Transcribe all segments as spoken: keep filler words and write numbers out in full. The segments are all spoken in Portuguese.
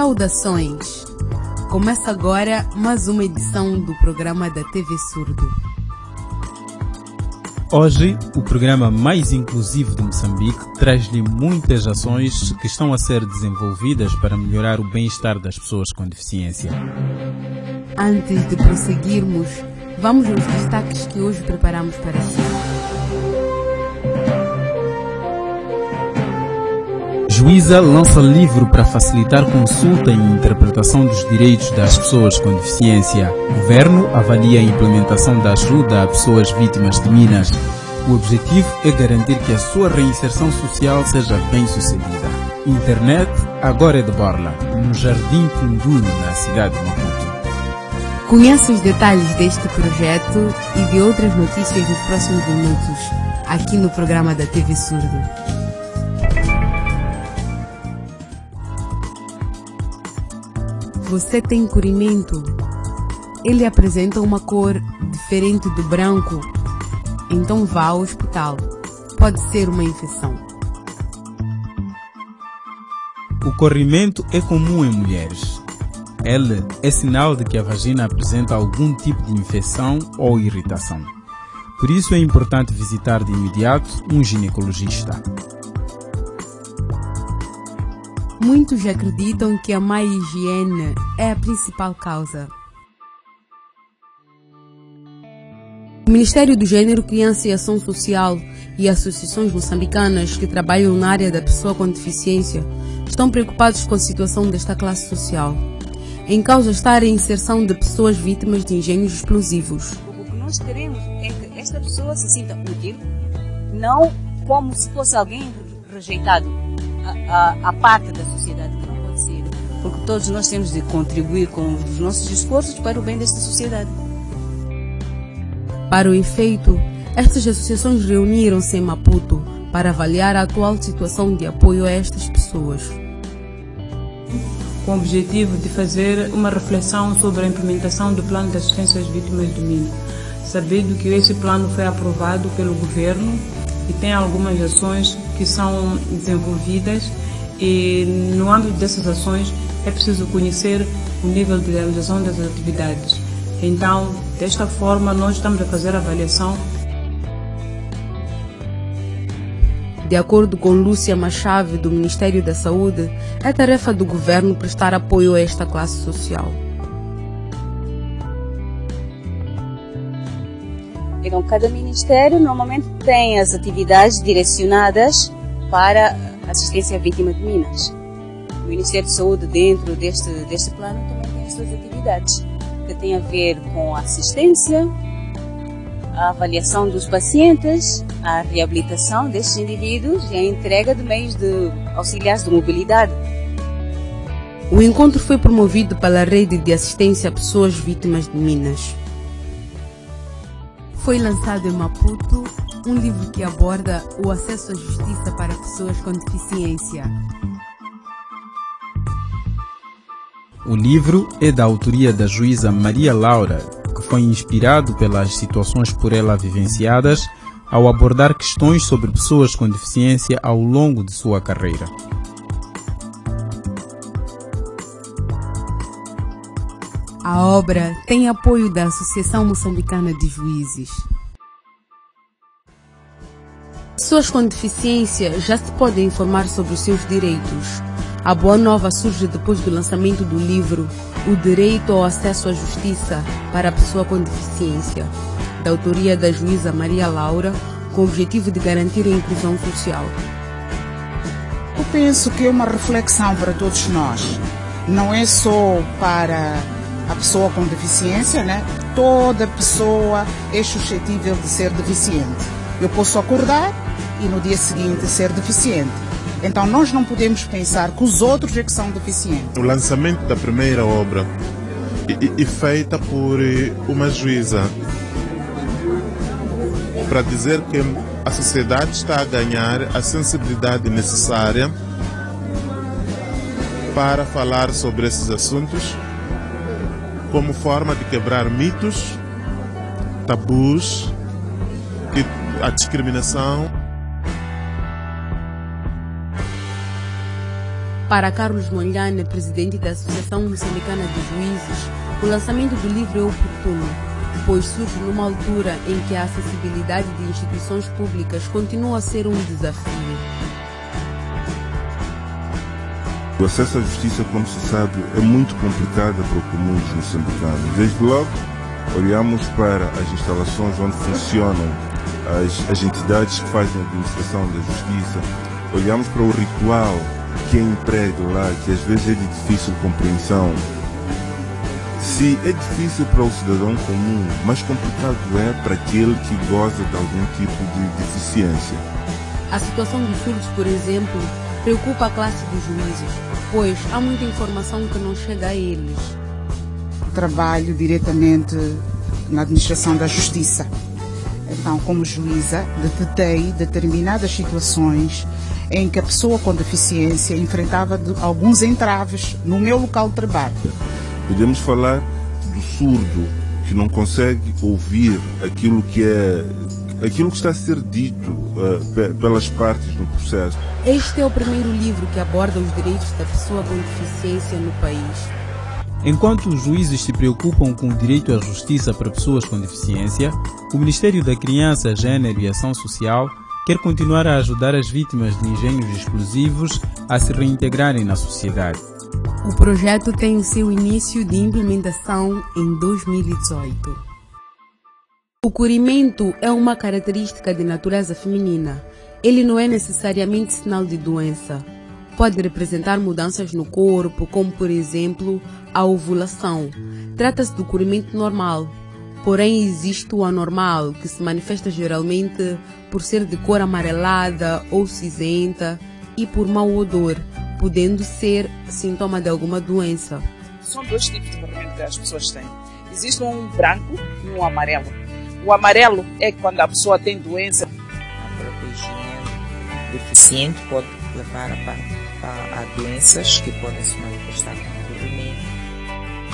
Saudações! Começa agora mais uma edição do programa da T V Surdo. Hoje, o programa mais inclusivo de Moçambique traz-lhe muitas ações que estão a ser desenvolvidas para melhorar o bem-estar das pessoas com deficiência. Antes de prosseguirmos, vamos aos destaques que hoje preparamos para si. Juíza lança livro para facilitar consulta e interpretação dos direitos das pessoas com deficiência. Governo avalia a implementação da ajuda a pessoas vítimas de minas. O objetivo é garantir que a sua reinserção social seja bem sucedida. Internet agora é de borla, no Jardim Tunduru, na cidade de Maputo. Conheça os detalhes deste projeto e de outras notícias nos próximos minutos, aqui no programa da T V Surdo. Você tem encolhimento. Ele apresenta uma cor diferente do branco. Então vá ao hospital. Pode ser uma infecção. O corrimento é comum em mulheres. L é sinal de que a vagina apresenta algum tipo de infecção ou irritação. Por isso é importante visitar de imediato um ginecologista. Muitos acreditam que a má higiene é a principal causa. O Ministério do Gênero, Criança e Ação Social e associações moçambicanas que trabalham na área da pessoa com deficiência estão preocupados com a situação desta classe social. Em causa está a inserção de pessoas vítimas de engenhos explosivos. O que nós queremos é que esta pessoa se sinta útil, não como se fosse alguém rejeitado. A, a, a parte da sociedade que não pode ser, porque todos nós temos de contribuir com os nossos esforços para o bem desta sociedade. Para o efeito, estas associações reuniram-se em Maputo para avaliar a atual situação de apoio a estas pessoas, com o objetivo de fazer uma reflexão sobre a implementação do plano de assistência às vítimas de mina, sabendo que esse plano foi aprovado pelo governo e tem algumas ações que são desenvolvidas, e no âmbito dessas ações é preciso conhecer o nível de realização das atividades. Então, desta forma, nós estamos a fazer a avaliação. De acordo com Lúcia Machave, do Ministério da Saúde, é tarefa do governo prestar apoio a esta classe social. Então, cada ministério normalmente tem as atividades direcionadas para assistência à vítima de minas. O Ministério da Saúde, dentro deste, deste plano, também tem as suas atividades, que têm a ver com a assistência, a avaliação dos pacientes, a reabilitação destes indivíduos e a entrega de meios de auxiliares de mobilidade. O encontro foi promovido pela Rede de Assistência a Pessoas Vítimas de Minas. Foi lançado em Maputo um livro que aborda o acesso à justiça para pessoas com deficiência. O livro é da autoria da juíza Maria Laura, que foi inspirado pelas situações por ela vivenciadas ao abordar questões sobre pessoas com deficiência ao longo de sua carreira. A obra tem apoio da Associação Moçambicana de Juízes. Pessoas com deficiência já se podem informar sobre os seus direitos. A boa nova surge depois do lançamento do livro O Direito ao Acesso à Justiça para a Pessoa com Deficiência, da autoria da juíza Maria Laura, com o objetivo de garantir a inclusão social. Eu penso que é uma reflexão para todos nós. Não é só para a pessoa com deficiência, né? Toda pessoa é suscetível de ser deficiente. Eu posso acordar e no dia seguinte ser deficiente. Então nós não podemos pensar que os outros é que são deficientes. O lançamento da primeira obra é feita por uma juíza para dizer que a sociedade está a ganhar a sensibilidade necessária para falar sobre esses assuntos, como forma de quebrar mitos, tabus, a discriminação. Para Carlos Mungane, presidente da Associação Moçambicana de Juízes, o lançamento do livro é oportuno, pois surge numa altura em que a acessibilidade de instituições públicas continua a ser um desafio. O acesso à justiça, como se sabe, é muito complicado para o comum dos moçambicanos. Desde logo, olhamos para as instalações onde funcionam as, as entidades que fazem a administração da justiça, olhamos para o ritual que é emprego lá, que às vezes é de difícil compreensão. Se é difícil para o cidadão comum, mais complicado é para aquele que goza de algum tipo de deficiência. A situação dos surdos, por exemplo, preocupa a classe dos juízes, pois há muita informação que não chega a eles. Trabalho diretamente na administração da justiça. Então, como juíza, detectei determinadas situações em que a pessoa com deficiência enfrentava de alguns entraves no meu local de trabalho. Podemos falar do surdo que não consegue ouvir aquilo que, é, aquilo que está a ser dito uh, pe pelas partes do processo. Este é o primeiro livro que aborda os direitos da pessoa com deficiência no país. Enquanto os juízes se preocupam com o direito à justiça para pessoas com deficiência, o Ministério da Criança, Gênero e Ação Social quer continuar a ajudar as vítimas de engenhos explosivos a se reintegrarem na sociedade. O projeto tem o seu início de implementação em dois mil e dezoito. O curimento é uma característica de natureza feminina. Ele não é necessariamente sinal de doença. Pode representar mudanças no corpo, como, por exemplo, a ovulação. Trata-se do curimento normal, porém existe o anormal, que se manifesta geralmente por ser de cor amarelada ou cinzenta e por mau odor, podendo ser sintoma de alguma doença. São dois tipos de curimento que as pessoas têm. Existe um branco e um amarelo. O amarelo é quando a pessoa tem doença. A própria higiene deficiente pode levar a a doenças que podem se manifestar com o curimento.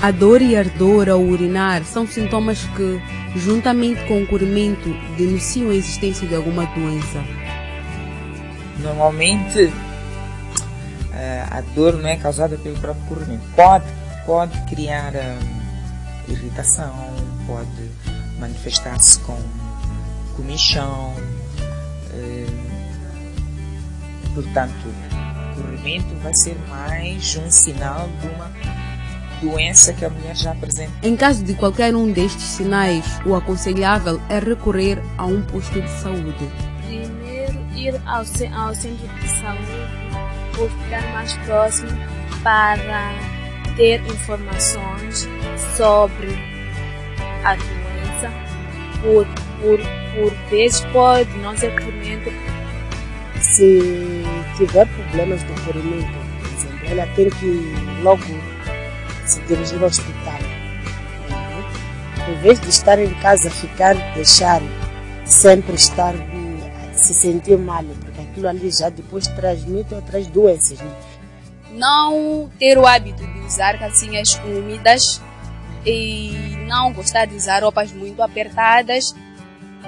A dor e ardor ao urinar são sintomas que, juntamente com o curimento, denunciam a existência de alguma doença. Normalmente, a dor não é causada pelo próprio curimento. Pode, pode criar hum, irritação, pode manifestar-se com comichão, hum, portanto, o curimento vai ser mais um sinal de uma doença que a mulher já apresenta. Em caso de qualquer um destes sinais, o aconselhável é recorrer a um posto de saúde. Primeiro ir ao, ao centro de saúde ou ficar mais próximo para ter informações sobre a doença. Por, por, por vezes pode não ser curimento. Se tiver problemas de curimento, por exemplo, ela tem que logo se dirigir ao hospital. Uhum. Em vez de estar em casa, ficar, deixar, sempre estar, se sentir mal, porque aquilo ali já depois transmite outras doenças. Né? Não ter o hábito de usar calcinhas úmidas e não gostar de usar roupas muito apertadas.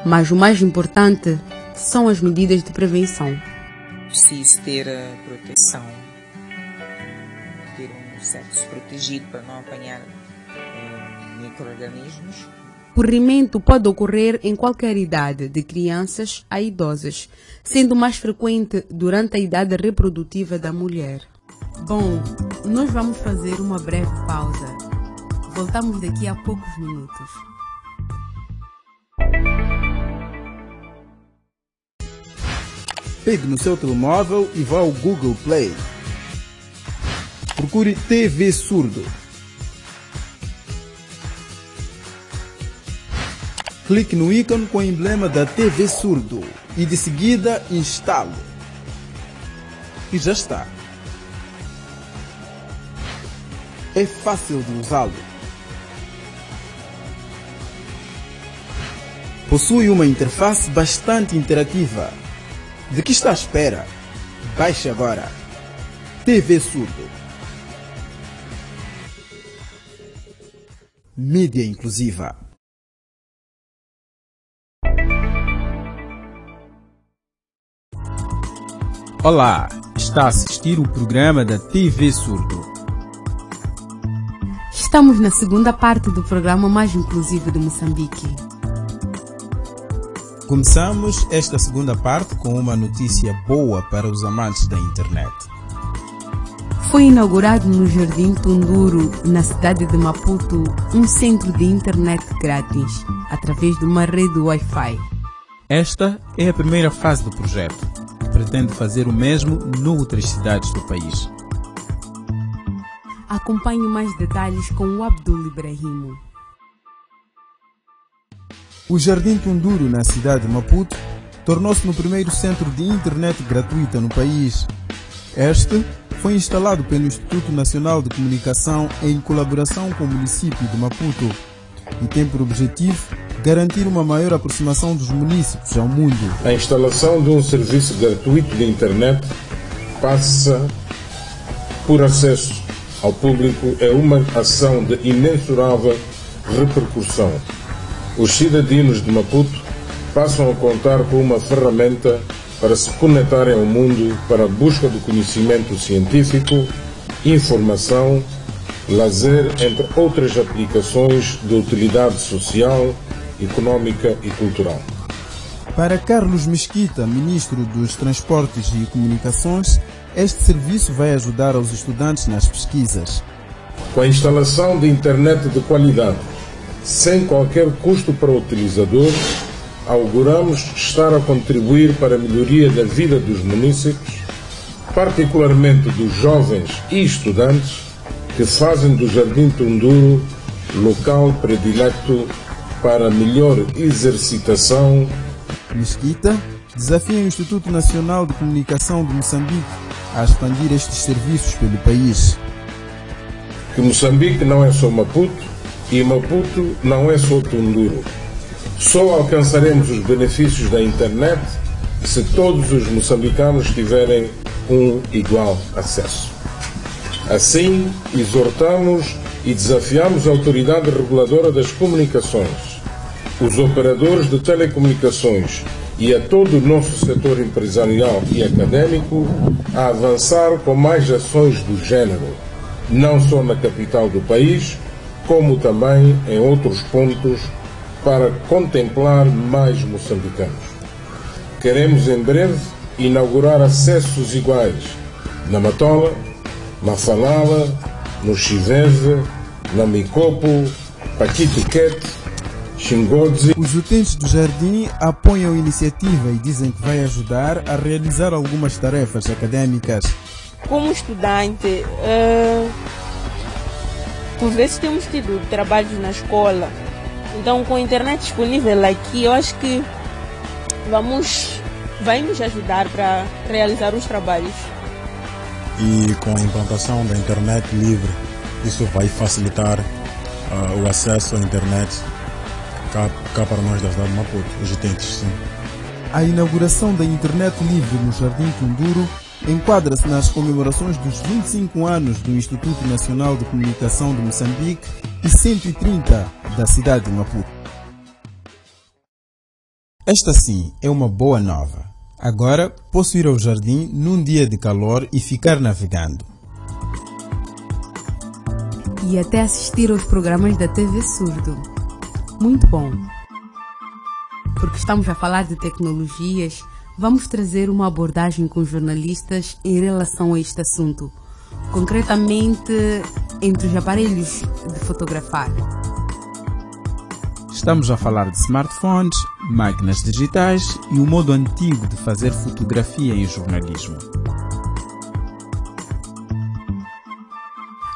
Mas o mais importante são as medidas de prevenção. Preciso ter a proteção, ter um sexo protegido para não apanhar um, micro-organismos. O curimento pode ocorrer em qualquer idade, de crianças a idosas, sendo mais frequente durante a idade reprodutiva da mulher. Bom, nós vamos fazer uma breve pausa. Voltamos daqui a poucos minutos. Pegue no seu telemóvel e vá ao Google Play. Procure T V Surdo. Clique no ícone com o emblema da T V Surdo e de seguida instale. E já está. É fácil de usá-lo. Possui uma interface bastante interativa. De que está à espera? Baixe agora. T V Surdo. Mídia inclusiva. Olá. está a assistir o programa da T V Surdo. Estamos na segunda parte do programa mais inclusivo de Moçambique. Começamos esta segunda parte com uma notícia boa para os amantes da internet. Foi inaugurado no Jardim Tunduru, na cidade de Maputo, um centro de internet grátis, através de uma rede Wi-Fi. Esta é a primeira fase do projeto. Pretende fazer o mesmo noutras cidades do país. Acompanhe mais detalhes com o Abdul Ibrahim. O Jardim Tunduru, na cidade de Maputo, tornou-se no primeiro centro de internet gratuita no país. Este foi instalado pelo Instituto Nacional de Comunicação em colaboração com o município de Maputo e tem por objetivo garantir uma maior aproximação dos municípios ao mundo. A instalação de um serviço gratuito de internet passa por acesso ao público é uma ação de imensurável repercussão. Os cidadinos de Maputo passam a contar com uma ferramenta para se conectarem ao mundo para a busca do conhecimento científico, informação, lazer, entre outras aplicações de utilidade social, econômica e cultural. Para Carlos Mesquita, ministro dos Transportes e Comunicações, este serviço vai ajudar aos estudantes nas pesquisas. Com a instalação de internet de qualidade, sem qualquer custo para o utilizador, auguramos estar a contribuir para a melhoria da vida dos munícipes, particularmente dos jovens e estudantes, que fazem do Jardim Tunduru local predileto para melhor exercitação. Mesquita desafia o Instituto Nacional de Comunicação de Moçambique a expandir estes serviços pelo país. Que Moçambique não é só Maputo e Maputo não é só Tunduru. Só alcançaremos os benefícios da internet se todos os moçambicanos tiverem um igual acesso. Assim, exortamos e desafiamos a autoridade reguladora das comunicações, os operadores de telecomunicações e a todo o nosso setor empresarial e académico a avançar com mais ações do género, não só na capital do país, como também em outros pontos, para contemplar mais moçambicanos. Queremos em breve inaugurar acessos iguais na Matola, na Falala, no Xiveve, na Micopo, Paquituquete, Xingodzi. Os utentes do jardim apoiam a iniciativa e dizem que vai ajudar a realizar algumas tarefas académicas. Como estudante, uh, por vezes temos tido trabalhos na escola. Então, com a internet disponível aqui, eu acho que vamos, vai nos ajudar para realizar os trabalhos. E com a implantação da internet livre, isso vai facilitar uh, o acesso à internet cá, cá para nós da cidade de Maputo, os utentes, sim. A inauguração da internet livre no Jardim Tunduru enquadra-se nas comemorações dos vinte e cinco anos do Instituto Nacional de Comunicação de Moçambique e cento e trinta da cidade de Maputo. Esta sim é uma boa nova. Agora posso ir ao jardim num dia de calor e ficar navegando. E até assistir aos programas da T V Surdo. Muito bom! Porque estamos a falar de tecnologias, vamos trazer uma abordagem com jornalistas em relação a este assunto, concretamente entre os aparelhos de fotografar. Estamos a falar de smartphones, máquinas digitais e o modo antigo de fazer fotografia em jornalismo.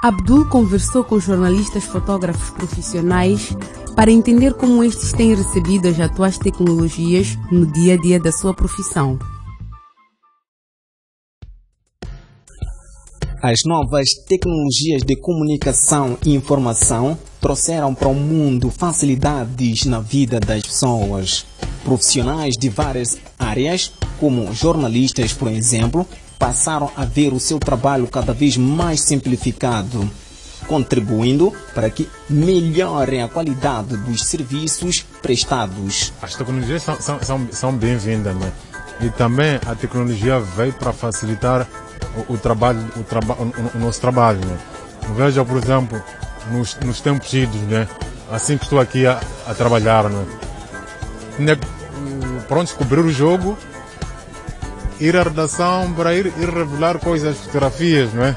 Abdul conversou com jornalistas fotógrafos profissionais para entender como estes têm recebido as atuais tecnologias no dia a dia da sua profissão. As novas tecnologias de comunicação e informação trouxeram para o mundo facilidades na vida das pessoas. Profissionais de várias áreas, como jornalistas, por exemplo, passaram a ver o seu trabalho cada vez mais simplificado, contribuindo para que melhore a qualidade dos serviços prestados. As tecnologias são, são, são bem-vindas, né? E também a tecnologia veio para facilitar o, o trabalho, o, traba, o, o nosso trabalho. Né? Veja, por exemplo, nos, nos tempos idos, né? Assim que estou aqui a, a trabalhar, né? Tinha, pronto, cobrir o jogo, ir à redação para ir, ir revelar coisas, fotografias, não é?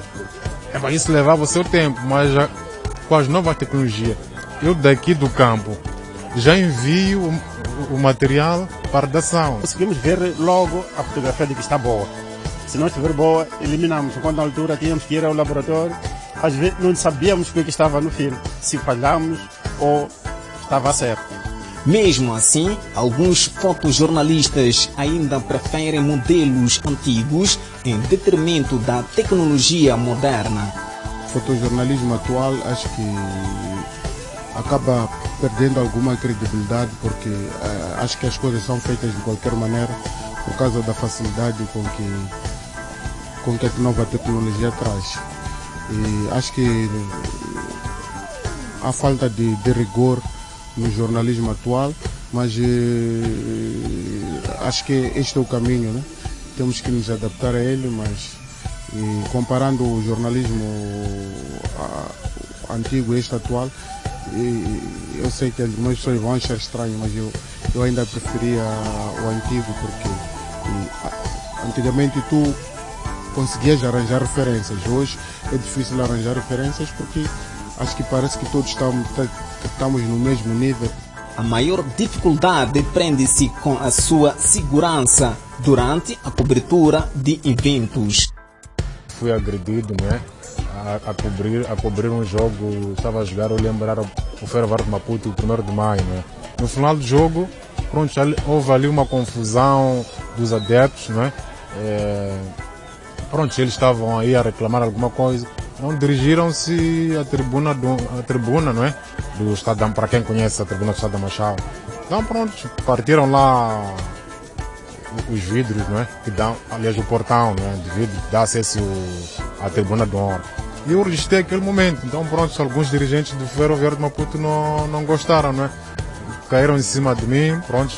É para isso levava o seu tempo, mas já, com as novas tecnologias, eu daqui do campo já envio o, o material para a redação. Conseguimos ver logo a fotografia de que está boa. Se não estiver boa, eliminamos. Quando na altura tínhamos que ir ao laboratório, às vezes não sabíamos o que estava no filme, se falhamos ou estava certo. Mesmo assim, alguns fotojornalistas ainda preferem modelos antigos em detrimento da tecnologia moderna. O fotojornalismo atual acho que acaba perdendo alguma credibilidade porque uh, acho que as coisas são feitas de qualquer maneira por causa da facilidade com que, com que a nova tecnologia traz. E acho que há falta de, de rigor no jornalismo atual, mas eh, acho que este é o caminho, né? Temos que nos adaptar a ele, mas eh, comparando o jornalismo a, o antigo e este atual, eh, eu sei que as pessoas vão achar estranho, mas eu, eu ainda preferia o antigo, porque eh, antigamente tu conseguias arranjar referências, hoje é difícil arranjar referências porque acho que parece que todos estamos, estamos no mesmo nível. A maior dificuldade prende-se com a sua segurança durante a cobertura de eventos. Fui agredido, né? A, a, cobrir, a cobrir um jogo, estava a jogar, eu lembrar o Ferro Verde do Maputo, o primeiro de maio. Né? No final do jogo, pronto, houve ali uma confusão dos adeptos, né? É, pronto, eles estavam aí a reclamar alguma coisa. Então dirigiram-se à tribuna, do, à tribuna, não é? Do Estado, para quem conhece a tribuna do Estado da Machado. Então pronto, partiram lá os vidros, não é? Que dão, aliás, o portão, não é? De vidro que dá acesso à tribuna do honra. E eu registrei aquele momento. Então pronto, alguns dirigentes do Ferroviário do Maputo não, não gostaram, não é? Caíram em cima de mim, pronto,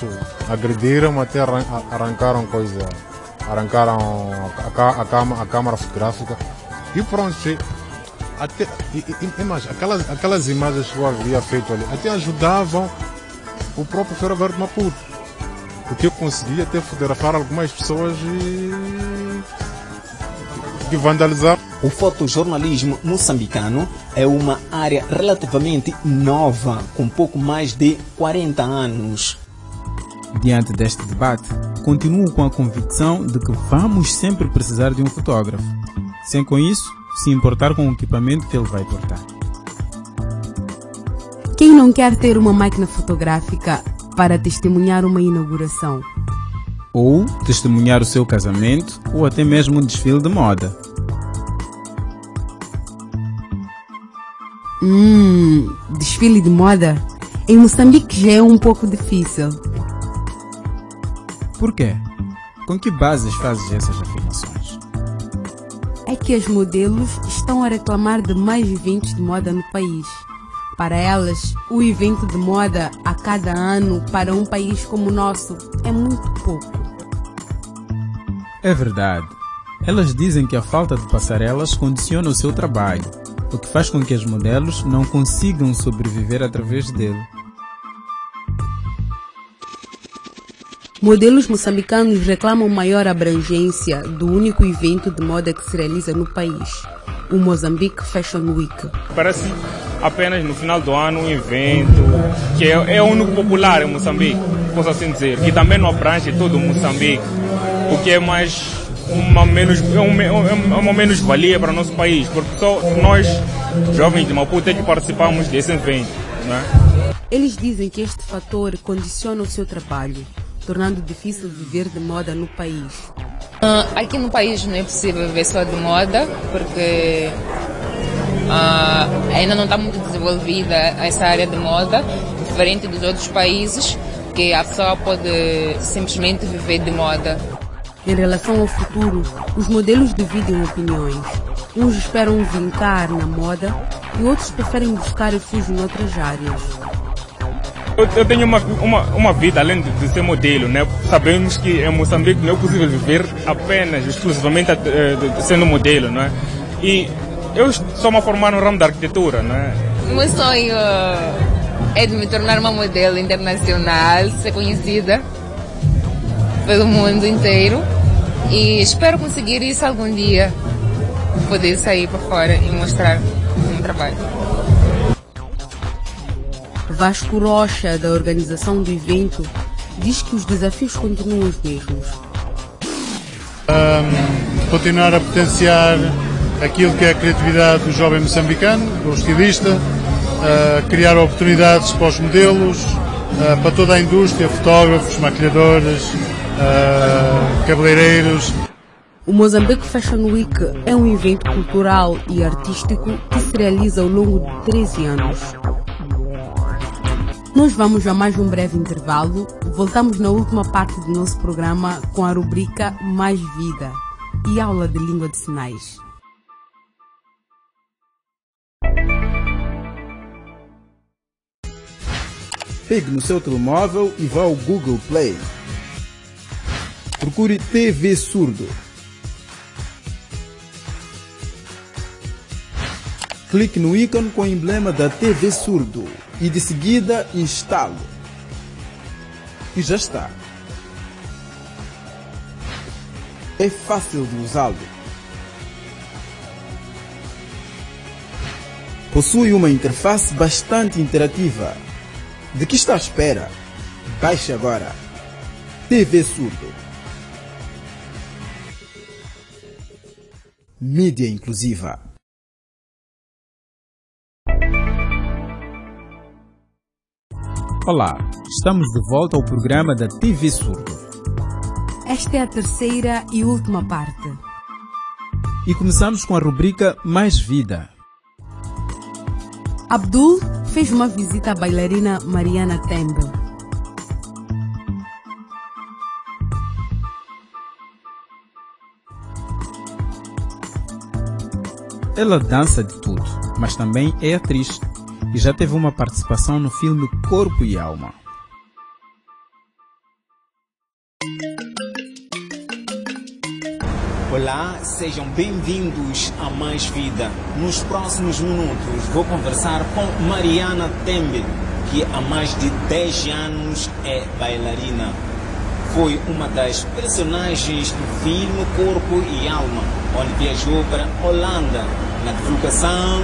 agrediram, até arran arrancaram coisa, arrancaram a, a, a câmara fotográfica. E pronto, até, imagina, aquelas, aquelas imagens que eu havia feito ali até ajudavam o próprio Ferroviário do Maputo, porque eu conseguia até fotografar algumas pessoas e, e vandalizar. O fotojornalismo moçambicano é uma área relativamente nova, com pouco mais de quarenta anos. Diante deste debate, continuo com a convicção de que vamos sempre precisar de um fotógrafo, sem com isso se importar com o equipamento que ele vai portar. Quem não quer ter uma máquina fotográfica para testemunhar uma inauguração? Ou testemunhar o seu casamento ou até mesmo um desfile de moda? Hum, desfile de moda? Em Moçambique já é um pouco difícil. Por quê? Com que bases fazes essas afirmações? É que as modelos estão a reclamar de mais eventos de moda no país. Para elas, o evento de moda a cada ano para um país como o nosso é muito pouco. É verdade. Elas dizem que a falta de passarelas condiciona o seu trabalho, o que faz com que as modelos não consigam sobreviver através dele. Modelos moçambicanos reclamam maior abrangência do único evento de moda que se realiza no país, o Mozambique Fashion Week. Parece apenas no final do ano um evento que é o único popular em Moçambique, posso assim dizer, que também não abrange todo o Moçambique, o que é mais uma menos, uma menos-valia para o nosso país, porque só nós, jovens de Maputo, é que participamos desse evento. Né? Eles dizem que este fator condiciona o seu trabalho, tornando difícil viver de moda no país. Uh, aqui no país não é possível viver só de moda, porque uh, ainda não está muito desenvolvida essa área de moda, diferente dos outros países, que a pessoa pode simplesmente viver de moda. Em relação ao futuro, os modelos dividem opiniões. Uns esperam vincar na moda e outros preferem buscar refúgio em outras áreas. Eu, eu tenho uma, uma, uma vida, além de, de ser modelo, né? Sabemos que em Moçambique não é possível viver apenas, exclusivamente uh, sendo modelo, né? E eu estou a formar no ramo da arquitetura, né? Meu sonho é de me tornar uma modelo internacional, ser conhecida pelo mundo inteiro. E espero conseguir isso algum dia, poder sair para fora e mostrar o meu trabalho. Vasco Rocha, da organização do evento, diz que os desafios continuam os mesmos. Um, continuar a potenciar aquilo que é a criatividade do jovem moçambicano, do estilista, uh, criar oportunidades para os modelos, uh, para toda a indústria, fotógrafos, maquilhadores, Uh, cabeleireiros. O Mozambique Fashion Week é um evento cultural e artístico que se realiza ao longo de treze anos. Nós vamos a mais um breve intervalo. Voltamos na última parte do nosso programa com a rubrica Mais Vida e aula de língua de sinais. Pegue no seu telemóvel e vá ao Google Play. Procure T V Surdo. Clique no ícone com o emblema da T V Surdo e de seguida instale. E já está. É fácil de usá-lo. Possui uma interface bastante interativa. De que está à espera? Baixe agora. T V Surdo. Mídia inclusiva. Olá, estamos de volta ao programa da T V Surdo. Esta é a terceira e última parte. E começamos com a rubrica Mais Vida. Abdul fez uma visita à bailarina Mariana Tembe. Ela dança de tudo, mas também é atriz e já teve uma participação no filme Corpo e Alma. Olá, sejam bem-vindos a Mais Vida. Nos próximos minutos vou conversar com Mariana Tembe, que há mais de dez anos é bailarina. Foi uma das personagens do filme Corpo e Alma, onde viajou para Holanda na divulgação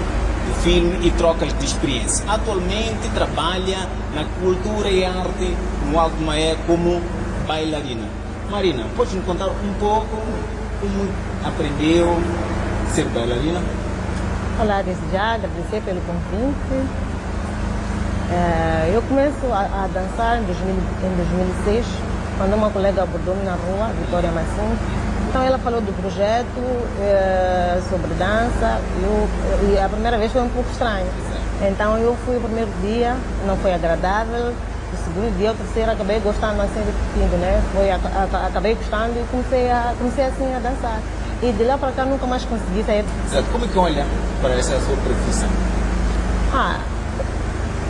do filme e trocas de experiência. Atualmente trabalha na cultura e arte no Alto Maé como bailarina. Marina, pode nos contar um pouco como aprendeu a ser bailarina? Olá, desde já, agradecer pelo convite. Eu começo a dançar em dois mil e seis. Quando uma colega abordou-me na rua, Vitória Massim, então ela falou do projeto, eh, sobre dança, eu, e a primeira vez foi um pouco estranho. Então eu fui o primeiro dia, não foi agradável, o segundo dia, o terceiro, acabei gostando, assim, repetindo, né? Foi, a, a, acabei gostando e comecei, a, comecei assim a dançar. E de lá para cá nunca mais consegui sair. Certo. Como é que olha para essa sua profissão? Ah,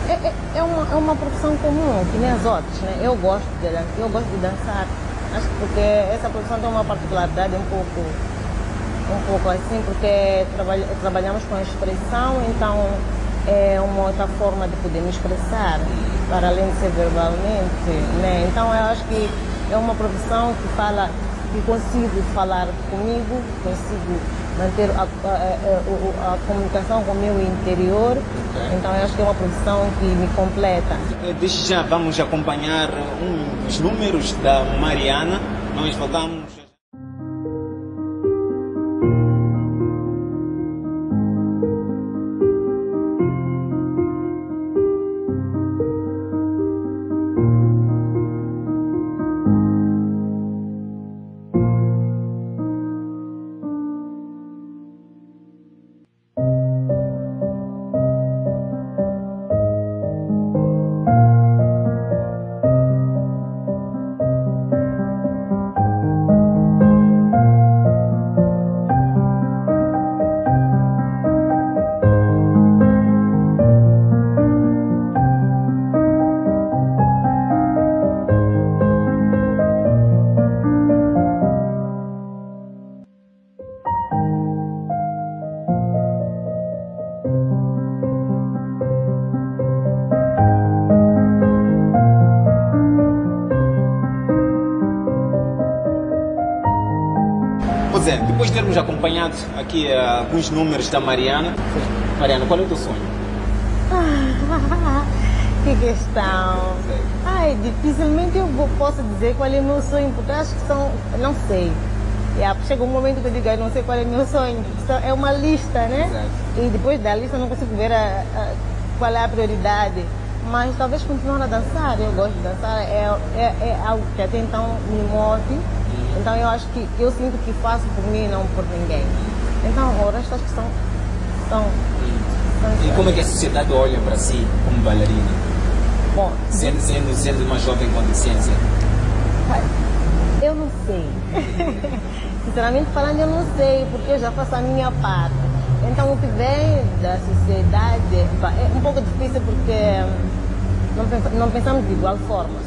É, é, uma, é uma profissão comum, que nem as outras, né? Eu gosto de dançar, eu gosto de dançar. Acho que porque essa profissão tem uma particularidade um pouco, um pouco assim, porque trabalha, trabalhamos com a expressão, então é uma outra forma de poder me expressar, para além de ser verbalmente, né? Então eu acho que é uma profissão que fala, que consigo falar comigo, consigo manter a, a, a, a comunicação com o meu interior, então eu acho que é uma profissão que me completa. Desde já vamos acompanhar um, os números da Mariana, nós voltamos. Pois é, depois de termos acompanhado aqui uh, alguns números da Mariana. Mariana, qual é o teu sonho? Ah, que questão. Ai, dificilmente eu vou, posso dizer qual é o meu sonho, porque eu acho que são... não sei. Yeah, chega um momento que eu digo, eu não sei qual é o meu sonho. Então, é uma lista, né? Exato. E depois da lista eu não consigo ver a, a, qual é a prioridade. Mas talvez continuar a dançar, eu gosto de dançar, é, é, é algo que até então me move. Então eu acho que eu sinto que faço por mim e não por ninguém. Então o resto acho que são, são, são... E como é que a sociedade olha para si como bailarina? Bom, sendo, sendo, sendo uma jovem com deficiência? Eu não sei. Sinceramente falando, eu não sei, porque eu já faço a minha parte. Então o que vem da sociedade é um pouco difícil porque não pensamos de igual forma.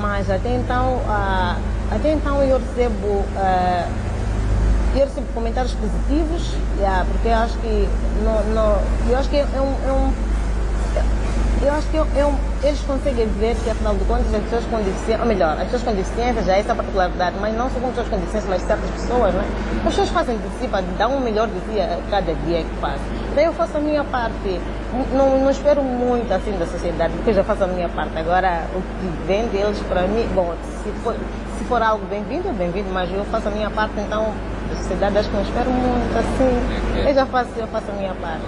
Mas até então, uh, até então eu, recebo, uh, eu recebo comentários positivos, yeah, porque eu acho que no, no, eu acho que é um, é um eu acho que eu, eu, eles conseguem ver que afinal de contas as pessoas com deficiência, ou melhor, as pessoas com deficiência já é essa particularidade, mas não só com pessoas com deficiência, mas certas pessoas, né? As pessoas fazem de si, dão o melhor de si a cada dia que faz. Daí eu faço a minha parte, não, não espero muito assim da sociedade, porque eu já faço a minha parte. Agora o que vem deles para mim, bom, se for, se for algo bem-vindo, é bem-vindo, mas eu faço a minha parte, então da sociedade acho que não espero muito assim, eu já faço, eu faço a minha parte.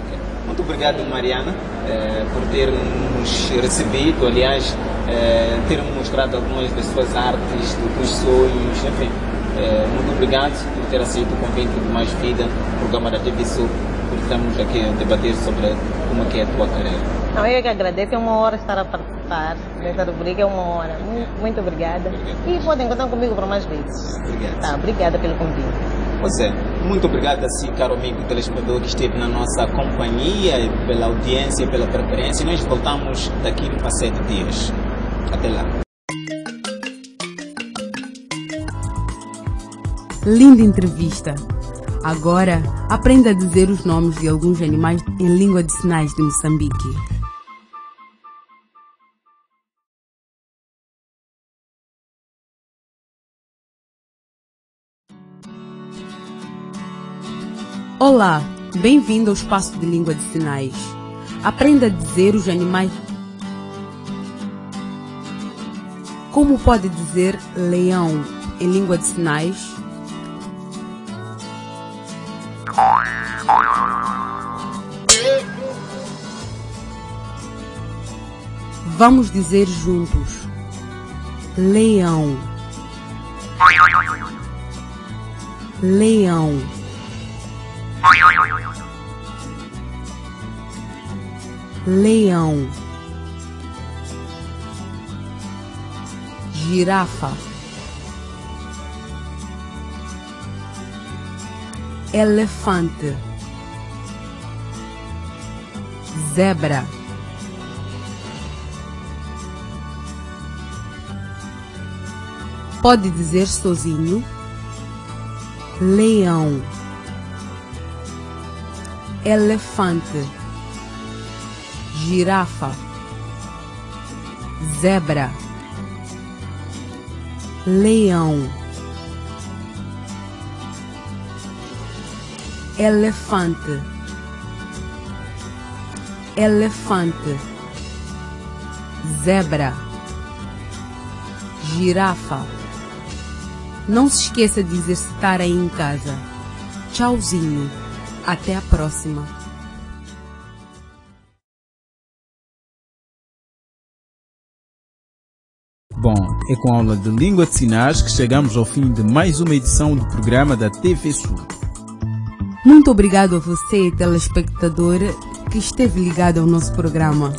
Muito obrigado, Mariana, eh, por ter nos recebido, aliás, eh, ter mostrado algumas das suas artes, dos sonhos, enfim. Eh, muito obrigado por ter aceito o convite do Mais Vida, programa da T V Surdo, por estarmos aqui a debater sobre como é, que é a tua carreira. Não, eu que agradeço, é uma hora estar a participar dessa rubrica, é uma hora. Muito, muito obrigada. Obrigado. E podem contar comigo por mais vezes. Obrigado. Tá, obrigada pelo convite. Pois é, muito obrigado a si, caro amigo telespectador que esteve na nossa companhia, e pela audiência e pela preferência. Nós voltamos daqui a sete dias. Até lá. Linda entrevista. Agora, aprenda a dizer os nomes de alguns animais em língua de sinais de Moçambique. Olá, bem-vindo ao Espaço de Língua de Sinais. Aprenda a dizer os animais. Como pode dizer leão em língua de sinais? Vamos dizer juntos. Leão. Leão. Leão. Girafa. Elefante. Zebra. Pode dizer sozinho. Leão. Elefante, girafa, zebra, leão, elefante, elefante, zebra, girafa. Não se esqueça de exercitar aí em casa. Tchauzinho. Até a próxima. Bom, é com a aula de língua de sinais que chegamos ao fim de mais uma edição do programa da T V Surdo. Muito obrigado a você, telespectador, que esteve ligado ao nosso programa.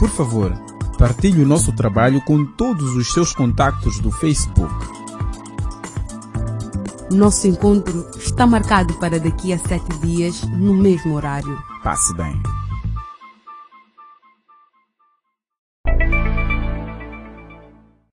Por favor, partilhe o nosso trabalho com todos os seus contactos do Facebook. Nosso encontro está marcado para daqui a sete dias, no mesmo horário. Passe bem.